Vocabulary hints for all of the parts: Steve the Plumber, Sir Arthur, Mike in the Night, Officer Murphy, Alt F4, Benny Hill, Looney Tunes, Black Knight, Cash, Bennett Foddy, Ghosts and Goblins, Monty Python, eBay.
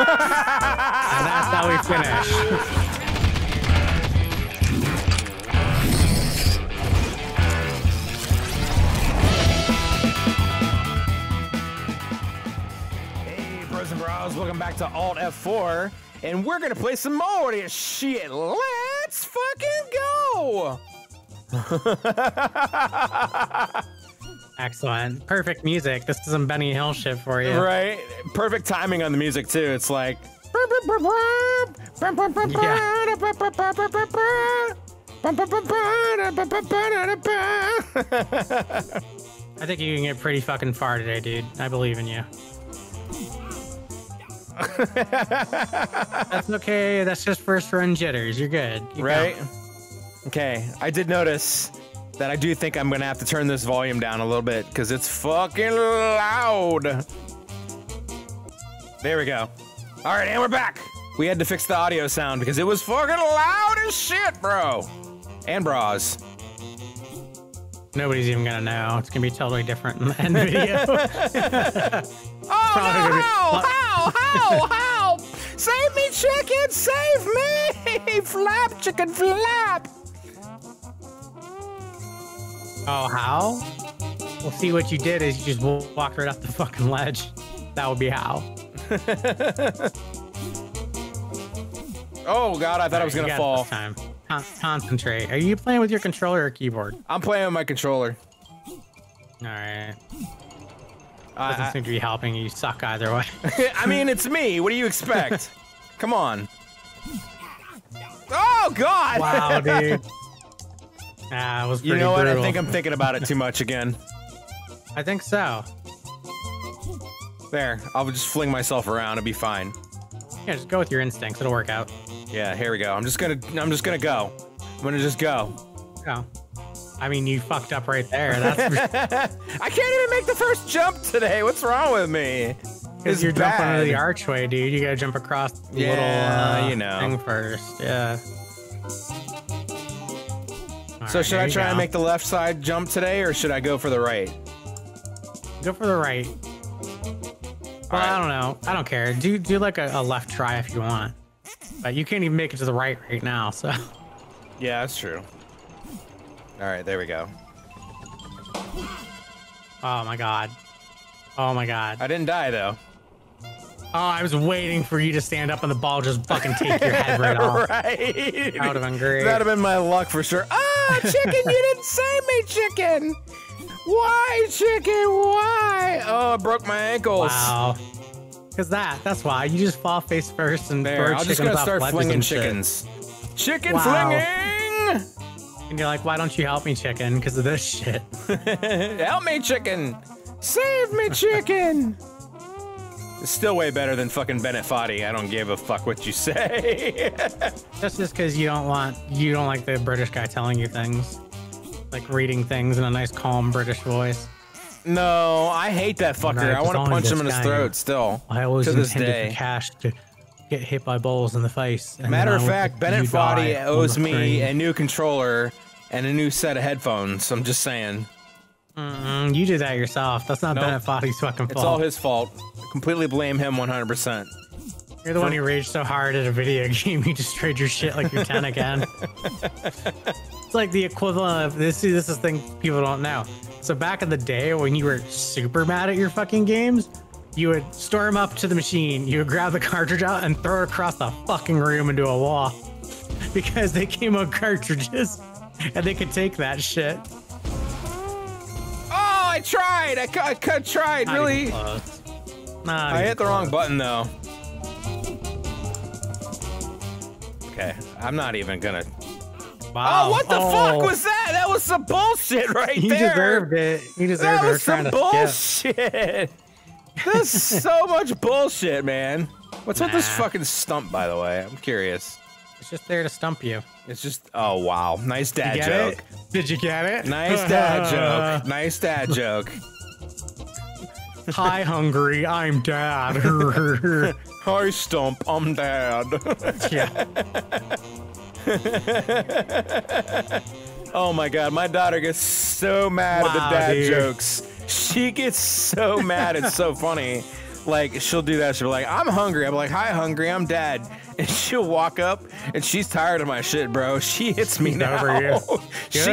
And that's how we finish. Welcome back to Alt F4, and we're gonna play some more of this shit. Let's fucking go! Excellent. Perfect music. This is some Benny Hill shit for you. Right? Perfect timing on the music, too. It's like... Yeah. I think you can get pretty fucking far today, dude. I believe in you. That's okay. That's just first run jitters. You're good. Right? Okay. I did notice that I do think I'm going to have to turn this volume down a little bit because it's fucking loud. There we go. All right, and we're back. We had to fix the audio sound because it was fucking loud as shit, bro. And bras. Nobody's even going to know. It's going to be totally different in the end video. Oh, no, how? Save me, chicken, save me! Flap, chicken, flap! Oh, how? Well, see, what you did is you just walked right off the fucking ledge. That would be how. Oh, God, I thought I was gonna fall. Time. Concentrate. Are you playing with your controller or keyboard? I'm playing with my controller. All right. Doesn't seem to be helping. You suck either way. I mean, it's me. What do you expect? Come on. Oh, God. Wow, dude. That was pretty brutal. You know what? I think I'm thinking about it too much again. I think so. There. I'll just fling myself around. It'll be fine. Yeah, just go with your instincts. It'll work out. Yeah, here we go. I'm just gonna go. I'm gonna just go. Go. I mean, you fucked up right there. That's... I can't even make the first jump today. What's wrong with me? Because you're bad. Jumping under the archway, dude. You gotta jump across the little you know. Thing first. Yeah. All so right, should I try and make the left side jump today, or should I go for the right? Go for the right. Well, right. I don't know. I don't care. Do like a left try if you want. But you can't even make it to the right right now, so... Yeah, that's true. All right, there we go. Oh my God. Oh my God. I didn't die though. Oh, I was waiting for you to stand up and the ball just fucking take your head right off. Right. That would've been great. That'd have been my luck for sure. Ah, oh, chicken, you didn't save me, chicken. Why, chicken, why? Oh, I broke my ankles. Wow. Cause that's why you just fall face first and there. I'm just gonna start flinging chickens. Shit. Chicken flinging. And you're like, why don't you help me, chicken? Because of this shit. Help me, chicken! Save me, chicken! It's still way better than fucking Bennett Foddy. I don't give a fuck what you say. That's just because you don't like the British guy telling you things, like reading things in a nice, calm British voice. No, I hate that fucker. I want to punch him in his throat. Still, I always intended for cash to get hit by balls in the face. Matter of fact, Bennett Foddy owes me a new controller and a new set of headphones. I'm just saying. You do that yourself. That's not Bennett Foddy's fucking fault. It's all his fault. I completely blame him 100%. You're the one who raged so hard at a video game, you just trade your shit like you're 10 again. It's like the equivalent of this. This is the thing people don't know. So back in the day when you were super mad at your fucking games, you would storm up to the machine, you would grab the cartridge out and throw it across the fucking room into a wall because they came on cartridges and they could take that shit. Oh, I tried. I tried. Not really? Even close. Not I even hit close. The wrong button though. Okay, I'm not even gonna. Wow. Oh, what the fuck was that? That was some bullshit right there. You deserved it. You deserved it. That was some bullshit. This is so much bullshit, man. What's with this fucking stump, by the way? I'm curious. It's just there to stump you. It's just, oh, wow. Nice dad joke. Did you get it? Nice dad joke. Nice dad joke. Hi, hungry. I'm dad. Hi, stump. I'm dad. Yeah. Oh my God, my daughter gets so mad at the dad jokes. She gets so mad, it's so funny. like, she'll do that. She'll be like, I'm hungry. I'm like, hi, hungry. I'm Dad. And she'll walk up, and she's tired of my shit, bro. She hits me now. She's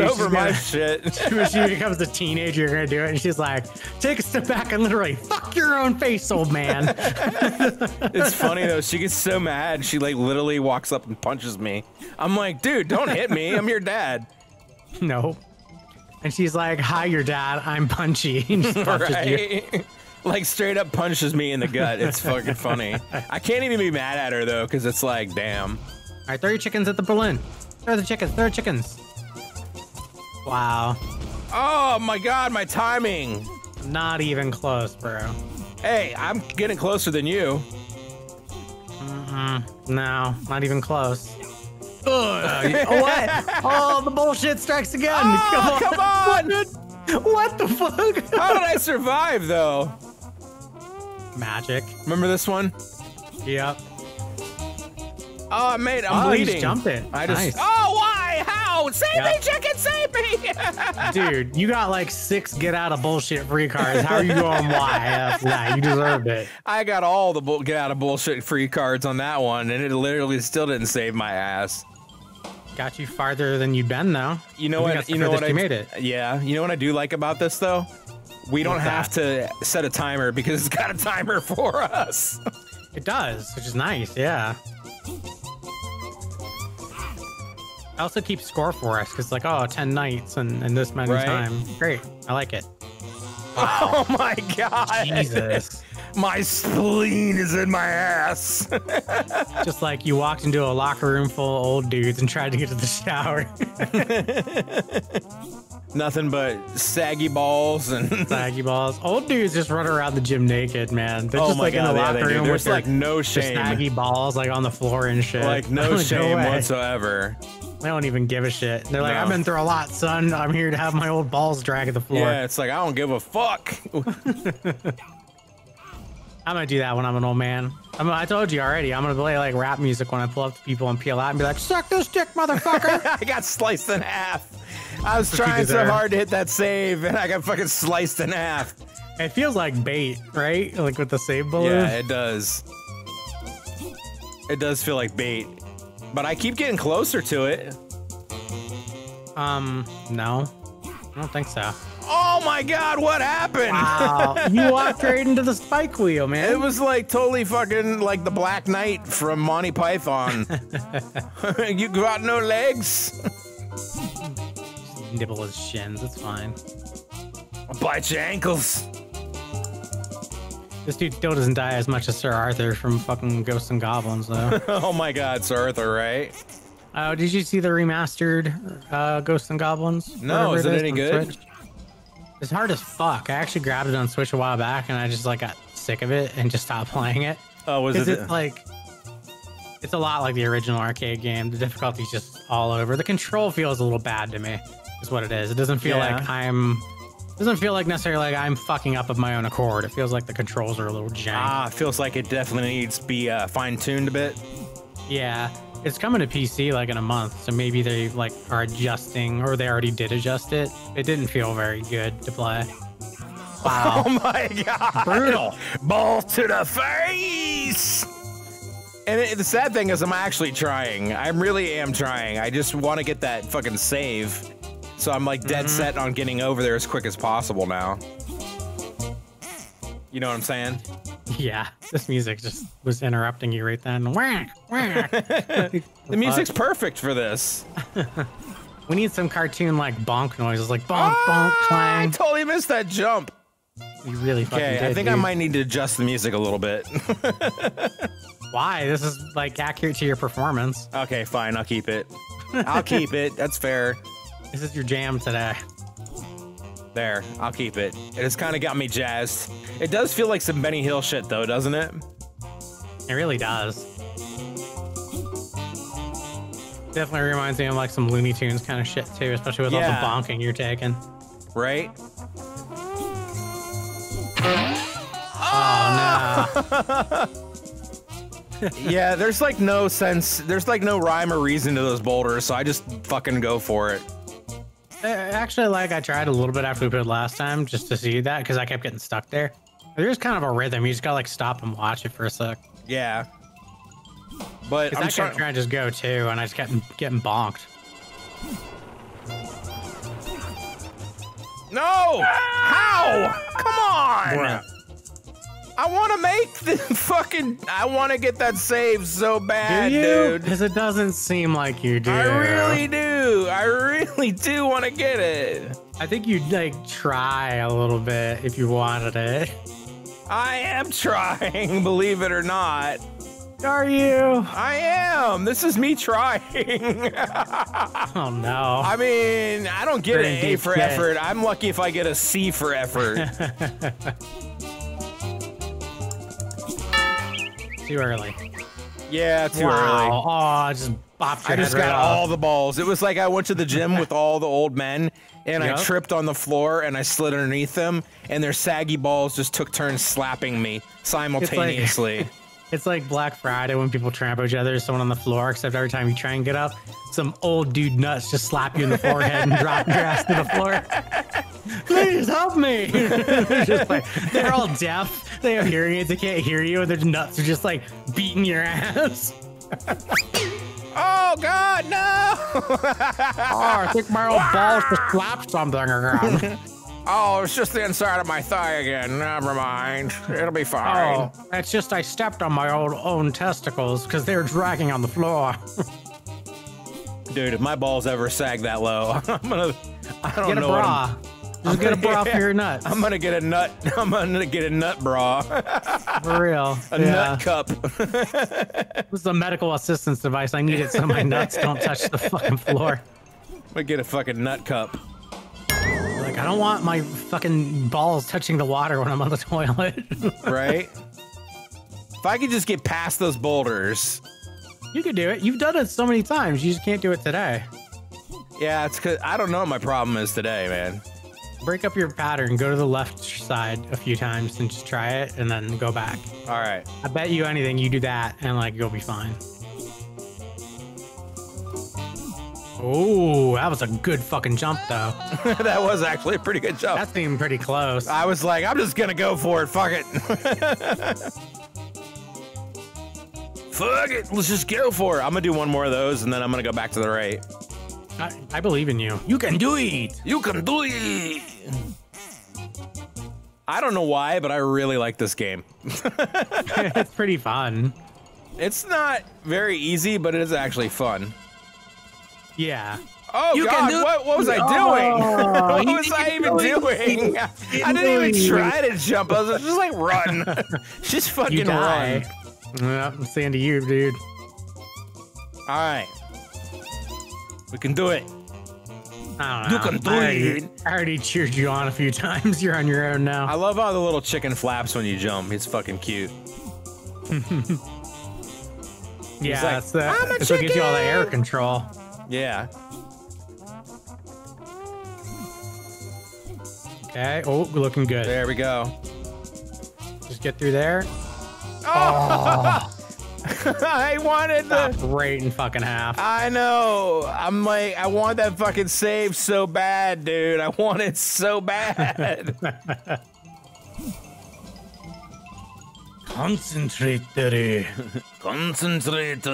over my shit. She becomes a teenager, you're going to do it. And she's like, take a step back and literally fuck your own face, old man. It's funny, though. She gets so mad. She, like, literally walks up and punches me. I'm like, dude, don't hit me. I'm your dad. No. And she's like, hi, your dad. I'm Punchy. And just punches you. Like, straight up punches me in the gut. It's fucking funny. I can't even be mad at her, though, because it's like, damn. All right, throw your chickens at the Berlin. Throw the chickens. Throw the chickens. Wow. Oh, my God. My timing. Not even close, bro. Hey, I'm getting closer than you. No, not even close. Oh, what? Oh, the bullshit strikes again. Oh, come on. What the fuck? How did I survive, though? Magic. Remember this one? Yep. Oh, mate, I'm bleeding. You just jumped it. Nice. Oh, why? How? Save me, chicken, save me! Dude, you got like 6 get out of bullshit free cards. How are you going? Why? Nah, you deserved it. I got all the get out of bullshit free cards on that one, and it literally still didn't save my ass. Got you farther than you'd been, though. You know what? You know what? Yeah. You know what I do like about this, though? We don't have to set a timer because it's got a timer for us. It does, which is nice. Yeah. I also keep score for us because, like, oh, 10 nights and this many time. Great. I like it. Wow. Oh my God. Jesus. My spleen is in my ass. Just like you walked into a locker room full of old dudes and tried to get to the shower. Nothing but saggy balls and saggy balls. Old dudes just run around the gym naked, man. They're just like in the locker room. There's like no shame. Saggy balls like on the floor and shit. Like no shame whatsoever. They don't even give a shit. They're like, I've been through a lot, son. I'm here to have my old balls drag at the floor. Yeah, it's like, I don't give a fuck. I'm gonna do that when I'm an old man. I told you already. I'm gonna play like rap music when I pull up to people and peel out and be like, "Suck this dick, motherfucker!" I got sliced in half. I was trying so hard to hit that save, and I got fucking sliced in half. It feels like bait, right? Like with the save balloon. Yeah, it does. It does feel like bait, but I keep getting closer to it. No, I don't think so. Oh my God, what happened? Wow. You walked right into the spike wheel, man. It was like totally fucking like the Black Knight from Monty Python. You got no legs? Just nibble his shins, it's fine. I'll bite your ankles. This dude still doesn't die as much as Sir Arthur from fucking Ghosts and Goblins, though. Oh my God, Sir Arthur, right? Oh, did you see the remastered Ghosts and Goblins? No, is it any good? Switch? It's hard as fuck. I actually grabbed it on Switch a while back, and I just like got sick of it and just stopped playing it. Oh, was it? It's like it's a lot like the original arcade game. The difficulty's just all over. The control feels a little bad to me. Is what it is. It doesn't feel like doesn't feel like necessarily like I'm fucking up of my own accord. It feels like the controls are a little jank. Ah, it feels like it definitely needs to be fine-tuned a bit. Yeah. It's coming to PC like in a month, so maybe they like are adjusting, or they already did adjust it. It didn't feel very good to play. Wow. Oh my God. Brutal. Ball to the face. And the sad thing is I'm actually trying. I really am trying. I just want to get that fucking save. So I'm like dead set on getting over there as quick as possible now. You know what I'm saying? Yeah, this music just was interrupting you right then. The music's perfect for this. We need some cartoon like bonk noises, like bonk, bonk, clang. I totally missed that jump. You really fucking did. Okay, I think I might need to adjust the music a little bit. Why? This is like accurate to your performance. Okay, fine. I'll keep it. I'll keep it. That's fair. This is your jam today. There, I'll keep it. It has kind of got me jazzed. It does feel like some Benny Hill shit, though, doesn't it? It really does. Definitely reminds me of like some Looney Tunes kind of shit too, especially with all the bonking you're taking. Right? Oh no. Yeah, there's like no sense. There's like no rhyme or reason to those boulders, so I just fucking go for it. Actually, like, I tried a little bit after we put it last time just to see that, because I kept getting stuck there. There's kind of a rhythm. You just gotta, like, stop and watch it for a sec. Yeah. But I'm trying to just go, too, and I just kept getting bonked. No! How? Come on! Bruh. I want to make the fucking... I want to get that save so bad, dude. Because it doesn't seem like you do. I really do. I really do want to get it. I think you'd, like, try a little bit if you wanted it. I am trying, believe it or not. Are you? I am. This is me trying. Oh, no. I mean, I don't get an A for effort. I'm lucky if I get a C for effort. Too early. Yeah, too early. Oh, I just bopped your head. I just got all the balls. It was like I went to the gym with all the old men, and I tripped on the floor, and I slid underneath them, and their saggy balls just took turns slapping me simultaneously. It's like Black Friday when people trample each other, someone on the floor, except every time you try and get up, some old dude nuts just slap you in the forehead and drop your ass to the floor. Please help me. Just like, they're all deaf. They have hearing aids. They can't hear you. And their nuts are just like beating your ass. Oh, God, no. I think my old balls just slapped something around. Oh, it's just the inside of my thigh again. Never mind. It'll be fine. Oh, it's just I stepped on my own testicles because they were dragging on the floor. Dude, if my balls ever sag that low, I don't know. Get a bra. Just get a bra for your nut. I'm gonna get a nut. I'm gonna get a nut bra. For real. A nut cup. This is a medical assistance device. I need it so my nuts don't touch the fucking floor. I'm gonna get a fucking nut cup. Like, I don't want my fucking balls touching the water when I'm on the toilet. Right? If I could just get past those boulders. You could do it. You've done it so many times. You just can't do it today. Yeah, it's 'cause I don't know what my problem is today, man. Break up your pattern, go to the left side a few times and just try it and then go back. All right. I bet you anything you do that and like you'll be fine. Oh, that was a good fucking jump though. That was actually a pretty good jump. That seemed pretty close. I was like, I'm just gonna go for it. Fuck it. Fuck it. Let's just go for it. I'm gonna do one more of those and then I'm gonna go back to the right. I believe in you. You can do it. You can do it. I don't know why, but I really like this game. It's pretty fun. It's not very easy, but it is actually fun. Yeah. Oh, you God. What was I doing? What was I even doing? I didn't even try to jump. I was just like, run. Just fucking run. Yeah, I'm saying to you, dude. All right. We can do it. I don't know. You can do it. I already cheered you on a few times. You're on your own now. I love all the little chicken flaps when you jump. It's fucking cute. Yeah, that's that. It's what gives you all the air control. Yeah. Okay. Oh, we're looking good. There we go. Just get through there. Oh. I wanted the right in fucking half. I know. I'm like, I want that fucking save so bad, dude. I want it so bad. Concentrate. Concentrate.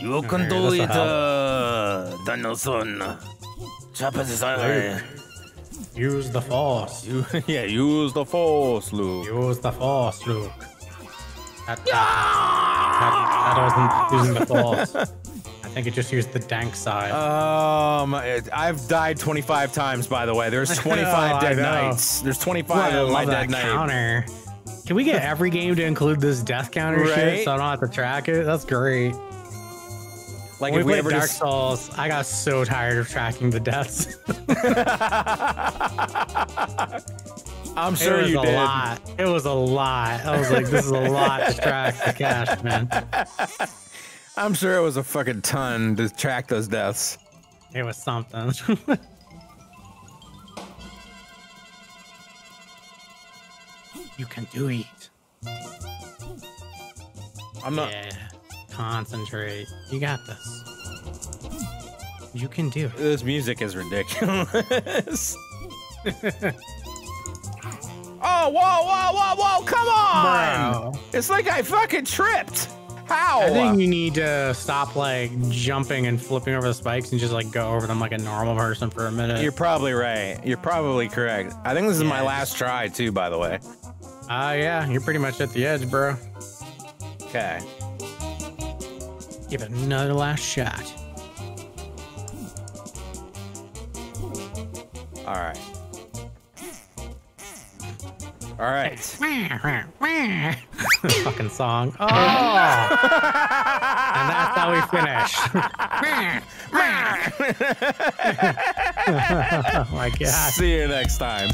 You can do it. Danielson. Use the force. Yeah, use the force, Luke. Use the force, Luke. That wasn't using the balls. I think it just used the dank side. I've died 25 times, by the way. There's 25 dead knights. There's 25 of my dead knights. Can we get every game to include this death counter shit so I don't have to track it? That's great. Like, if we ever Dark Souls, I got so tired of tracking the deaths. I'm sure you did. It was a lot. It was a lot. I was like, this is a lot to track the cash, man. I'm sure it was a fucking ton to track those deaths. It was something. You can do it. I'm not. Yeah. Concentrate. You got this. You can do it. This music is ridiculous. Oh, whoa, whoa, whoa, whoa, come on! Wow. It's like I fucking tripped. How? I think you need to stop like jumping and flipping over the spikes and just like go over them like a normal person for a minute. You're probably right. You're probably correct. I think this is my last try too, by the way. Yeah, you're pretty much at the edge, bro. Okay. Give it another last shot. All right. All right. Fucking song. Oh! And that's how we finish. Oh my God. See you next time.